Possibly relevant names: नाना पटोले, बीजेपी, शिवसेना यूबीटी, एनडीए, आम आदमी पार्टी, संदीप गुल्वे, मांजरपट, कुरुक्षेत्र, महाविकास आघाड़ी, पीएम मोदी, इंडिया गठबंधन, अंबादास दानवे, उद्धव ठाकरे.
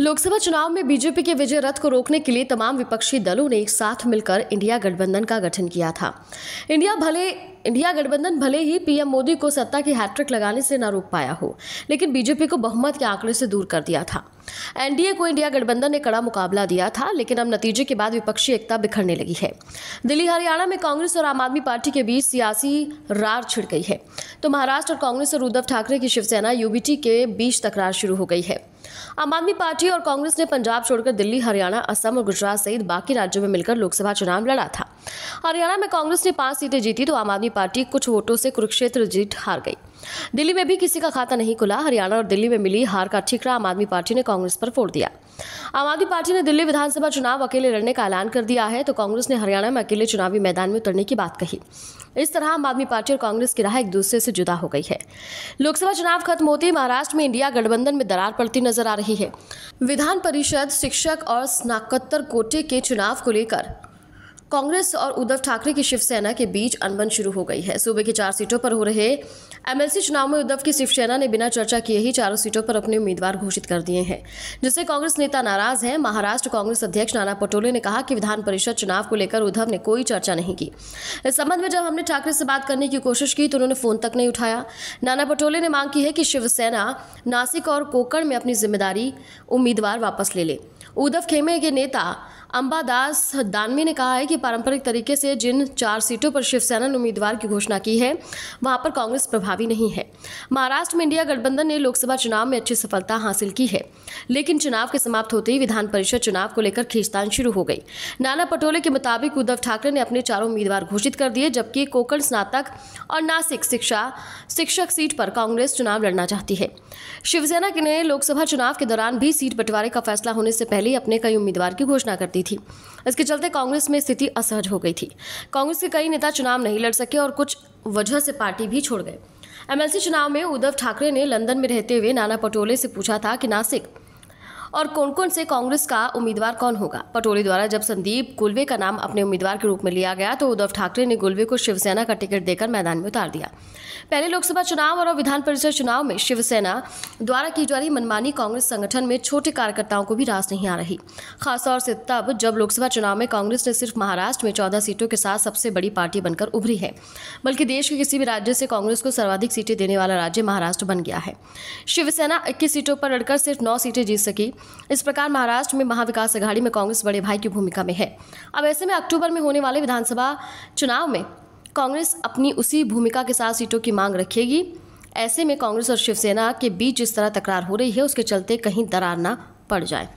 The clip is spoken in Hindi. लोकसभा चुनाव में बीजेपी के विजय रथ को रोकने के लिए तमाम विपक्षी दलों ने एक साथ मिलकर इंडिया गठबंधन का गठन किया था। इंडिया गठबंधन भले ही पीएम मोदी को सत्ता की हैट्रिक लगाने से न रोक पाया हो, लेकिन बीजेपी को बहुमत के आंकड़े से दूर कर दिया था। एनडीए को इंडिया गठबंधन ने कड़ा मुकाबला दिया था, लेकिन अब नतीजे के बाद विपक्षी एकता बिखरने लगी है। दिल्ली हरियाणा में कांग्रेस और आम आदमी पार्टी के बीच सियासी रार छिड़ गई है, तो महाराष्ट्र और कांग्रेस और उद्धव ठाकरे की शिवसेना यूबीटी के बीच तकरार शुरू हो गई है। आम आदमी पार्टी और कांग्रेस ने पंजाब छोड़कर दिल्ली, हरियाणा, असम और गुजरात सहित बाकी राज्यों में मिलकर लोकसभा चुनाव लड़ा था। हरियाणा में कांग्रेस ने 5 सीटें जीती, तो आम आदमी पार्टी कुछ वोटों से कुरुक्षेत्र जीत हार गई। दिल्ली में भी किसी का खाता नहीं खुला। हरियाणा और दिल्ली में मिली हार का ठीकरा आम आदमी पार्टी ने कांग्रेस पर फोड़ दिया। आम आदमी पार्टी ने दिल्ली विधानसभा चुनाव अकेले लड़ने का ऐलान कर दिया है, तो कांग्रेस ने हरियाणा में अकेले चुनावी मैदान में उतरने की बात कही। इस तरह आम आदमी पार्टी और कांग्रेस की राह एक दूसरे से जुदा हो गई है। लोकसभा चुनाव खत्म होते ही महाराष्ट्र में इंडिया गठबंधन में दरार पड़ती नजर आ रही है। विधान परिषद, शिक्षक और स्नातकोत्तर कोटे के चुनाव को लेकर कांग्रेस और उद्धव ठाकरे की शिवसेना के बीच अनबन शुरू हो गई है। सूबे की 4 सीटों पर हो रहे एमएलसी चुनाव में उद्धव की शिवसेना ने बिना चर्चा किए ही 4 सीटों पर अपने उम्मीदवार घोषित कर दिए हैं, जिससे कांग्रेस नेता नाराज हैं। महाराष्ट्र कांग्रेस अध्यक्ष नाना पटोले ने कहा कि विधान परिषद चुनाव को लेकर उद्धव ने कोई चर्चा नहीं की। इस संबंध में जब हमने ठाकरे से बात करने की कोशिश की तो उन्होंने फोन तक नहीं उठाया। नाना पटोले ने मांग की है कि शिवसेना नासिक और कोकण में अपनी जिम्मेदारी उम्मीदवार वापस ले ले। उद्धव खेमे के नेता अंबादास दानवे ने कहा है कि पारंपरिक तरीके से जिन 4 सीटों पर शिवसेना ने उम्मीदवार की घोषणा की है, वहां पर कांग्रेस प्रभावी नहीं है। महाराष्ट्र में इंडिया गठबंधन ने लोकसभा चुनाव में अच्छी सफलता हासिल की है, लेकिन चुनाव के समाप्त होते ही विधान परिषद चुनाव को लेकर खींचतान शुरू हो गई। नाना पटोले के मुताबिक उद्धव ठाकरे ने अपने 4 उम्मीदवार घोषित कर दिए, जबकि कोकण, स्नातक और नासिक शिक्षक सीट पर कांग्रेस चुनाव लड़ना चाहती है। शिवसेना ने लोकसभा चुनाव के दौरान भी सीट बंटवारे का फैसला होने से पहले अपने कई उम्मीदवार की घोषणा करती थी। इसके चलते कांग्रेस में स्थिति असहज हो गई थी। कांग्रेस के कई नेता चुनाव नहीं लड़ सके और कुछ वजह से पार्टी भी छोड़ गए। एमएलसी चुनाव में उद्धव ठाकरे ने लंदन में रहते हुए नाना पटोले से पूछा था कि नासिक और कौन-कौन से कांग्रेस का उम्मीदवार कौन होगा। पटोले द्वारा जब संदीप गुल्वे का नाम अपने उम्मीदवार के रूप में लिया गया तो उद्धव ठाकरे ने गुल्वे को शिवसेना का टिकट देकर मैदान में उतार दिया। पहले लोकसभा चुनाव और विधान परिषद चुनाव में शिवसेना द्वारा की जा रही मनमानी कांग्रेस संगठन में छोटे कार्यकर्ताओं को भी रास नहीं आ रही, खासतौर से तब जब लोकसभा चुनाव में कांग्रेस ने सिर्फ महाराष्ट्र में 14 सीटों के साथ सबसे बड़ी पार्टी बनकर उभरी है, बल्कि देश के किसी भी राज्य से कांग्रेस को सर्वाधिक सीटें देने वाला राज्य महाराष्ट्र बन गया है। शिवसेना 21 सीटों पर लड़कर सिर्फ 9 सीटें जीत सकी। इस प्रकार महाराष्ट्र में महाविकास आघाड़ी में कांग्रेस बड़े भाई की भूमिका में है। अब ऐसे में अक्टूबर में होने वाले विधानसभा चुनाव में कांग्रेस अपनी उसी भूमिका के साथ सीटों की मांग रखेगी। ऐसे में कांग्रेस और शिवसेना के बीच जिस तरह तकरार हो रही है, उसके चलते कहीं दरार ना पड़ जाए।